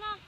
妈妈。